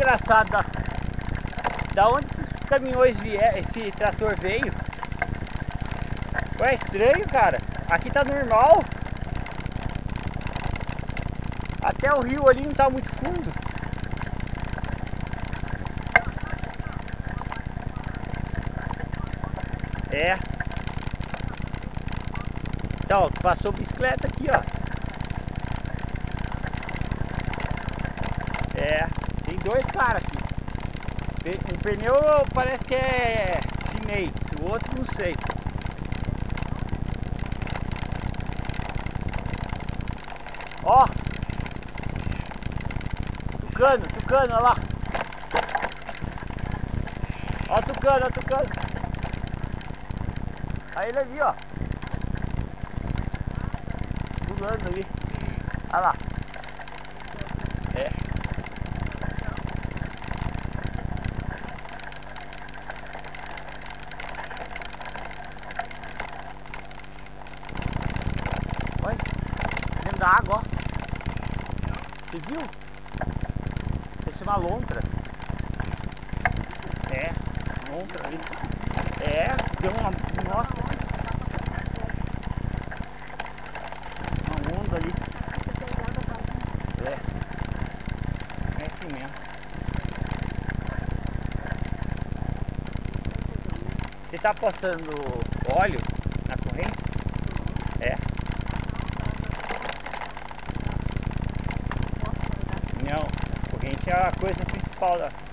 engraçado, da onde esses caminhões vieram, esse trator veio. Ué, estranho, cara. Aqui tá normal. Até o rio ali não tá muito fundo. É. Então, passou bicicleta aqui, ó. É, tem dois caras aqui. Um pneu parece que é chinês, o outro não sei. Ó, tucano, tucano, olha lá. Ó, tucano, ó, tucano. Aí ele ali, ó. Pulando ali. Olha lá. É. Da água, ó. Você viu? Parece uma lontra. É, lontra ali. É, deu uma. Nossa! Uma onda ali. É. É assim mesmo. Você tá passando óleo na corrente? É. Não, corrente é a coisa principal da...